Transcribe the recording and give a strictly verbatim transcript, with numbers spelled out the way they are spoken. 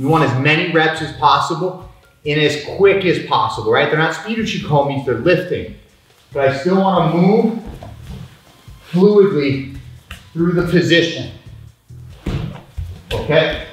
You want as many reps as possible and as quick as possible, right? They're not speed uchikomis, they're lifting. But I still want to move fluidly through the position, okay?